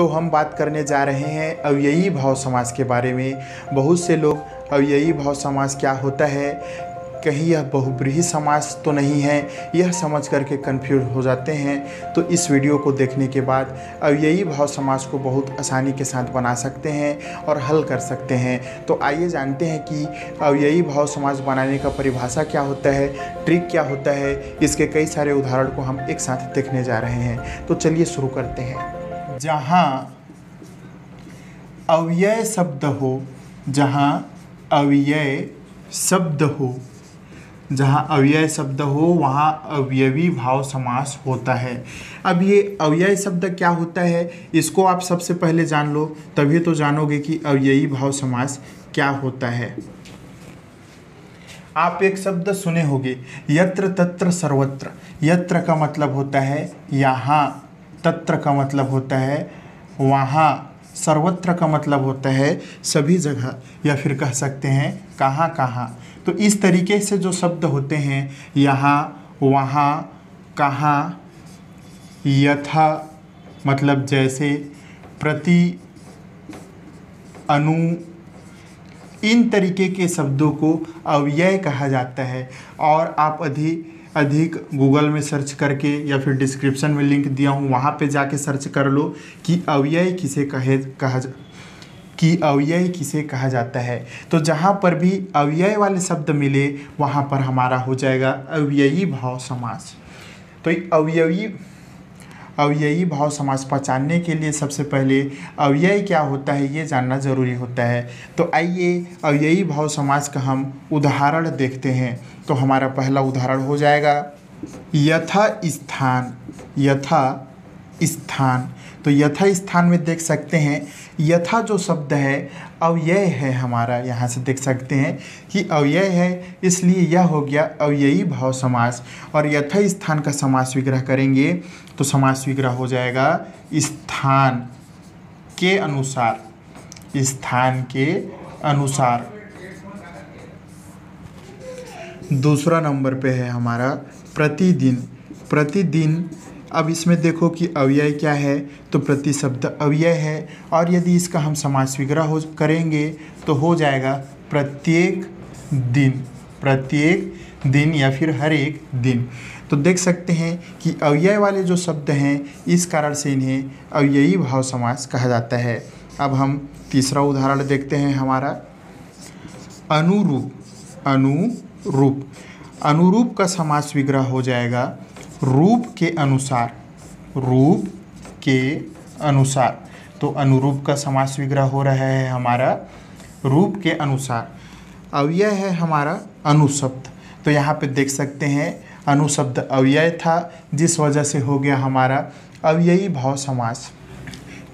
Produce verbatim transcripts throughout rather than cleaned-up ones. तो हम बात करने जा रहे हैं अव्ययी भाव समास के बारे में। बहुत से लोग अव्ययी भाव समास क्या होता है, कहीं यह बहुब्रीही समास तो नहीं है, यह समझ करके कन्फ्यूज हो जाते हैं। तो इस वीडियो को देखने के बाद अव्ययी भाव समास को बहुत आसानी के साथ बना सकते हैं और हल कर सकते हैं। तो आइए जानते हैं कि अव्ययी भाव समास बनाने का परिभाषा क्या होता है, ट्रिक क्या होता है। इसके कई सारे उदाहरण को हम एक साथ देखने जा रहे हैं। तो चलिए शुरू करते हैं। जहाँ अव्यय शब्द हो, जहाँ अव्यय शब्द हो जहाँ अव्यय शब्द हो वहाँ अव्ययी भाव समास होता है। अब ये अव्यय शब्द क्या होता है, इसको आप सबसे पहले जान लो, तभी तो जानोगे कि अव्ययी भाव समास क्या होता है। आप एक शब्द सुने होंगे, यत्र तत्र सर्वत्र। यत्र का मतलब होता है यहाँ, तत्र का मतलब होता है वहाँ, सर्वत्र का मतलब होता है सभी जगह, या फिर कह सकते हैं कहाँ कहाँ। तो इस तरीके से जो शब्द होते हैं, यहाँ, वहाँ, कहाँ, यथा मतलब जैसे, प्रति, अनु, इन तरीके के शब्दों को अव्यय कहा जाता है। और आप अधि अधिक गूगल में सर्च करके या फिर डिस्क्रिप्शन में लिंक दिया हूँ, वहाँ पे जाके सर्च कर लो कि अव्यय किसे कहे कहा जा कि अव्यय किसे कहा जाता है। तो जहाँ पर भी अव्यय वाले शब्द मिले वहाँ पर हमारा हो जाएगा अव्ययी भाव समास। तो अव्ययी अव्ययी भाव समास पहचानने के लिए सबसे पहले अव्यय क्या होता है ये जानना जरूरी होता है। तो आइए अव्ययी भाव समास का हम उदाहरण देखते हैं। तो हमारा पहला उदाहरण हो जाएगा यथा स्थान। यथा स्थान, तो यथा स्थान में देख सकते हैं, यथा जो शब्द है अव्यय है हमारा, यहाँ से देख सकते हैं कि अव्यय है, इसलिए यह हो गया अव्ययी भाव समास। और यथा स्थान का समास विग्रह करेंगे तो समास विग्रह हो जाएगा स्थान के अनुसार। स्थान के अनुसार। दूसरा नंबर पे है हमारा प्रतिदिन। प्रतिदिन, अब इसमें देखो कि अव्यय क्या है, तो प्रति शब्द अव्यय है, और यदि इसका हम समास विग्रह हो करेंगे तो हो जाएगा प्रत्येक दिन। प्रत्येक दिन या फिर हर एक दिन। तो देख सकते हैं कि अव्यय वाले जो शब्द हैं इस कारण से इन्हें अव्ययी भाव समास कहा जाता है। अब हम तीसरा उदाहरण देखते हैं हमारा अनुरूप। अनुरूप अनुरूप का समास विग्रह हो जाएगा रूप के अनुसार। रूप के अनुसार, तो अनुरूप का समास विग्रह हो रहा है हमारा रूप के अनुसार। अव्यय है हमारा अनुशब्द, तो यहाँ पे देख सकते हैं अनुशब्द अव्यय था, जिस वजह से हो गया हमारा अव्ययी भाव समास।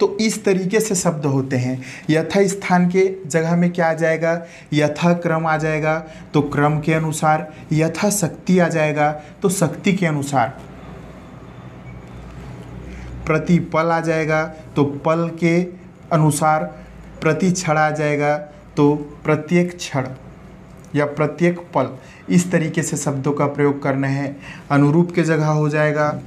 तो इस तरीके से शब्द होते हैं। यथा स्थान के जगह में क्या आ जाएगा, यथा क्रम आ जाएगा, तो क्रम के अनुसार। यथा शक्ति आ जाएगा, तो शक्ति के अनुसार। प्रति पल आ जाएगा, तो पल के अनुसार। प्रति क्षण आ जाएगा, तो प्रत्येक क्षण या प्रत्येक पल। इस तरीके से शब्दों का प्रयोग करना है। अनुरूप के जगह हो जाएगा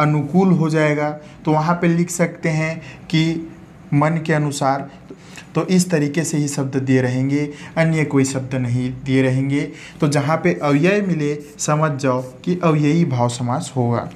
अनुकूल हो जाएगा, तो वहाँ पे लिख सकते हैं कि मन के अनुसार। तो इस तरीके से ही शब्द दिए रहेंगे, अन्य कोई शब्द नहीं दिए रहेंगे। तो जहाँ पे अव्यय मिले समझ जाओ कि अव्ययी भाव समास होगा।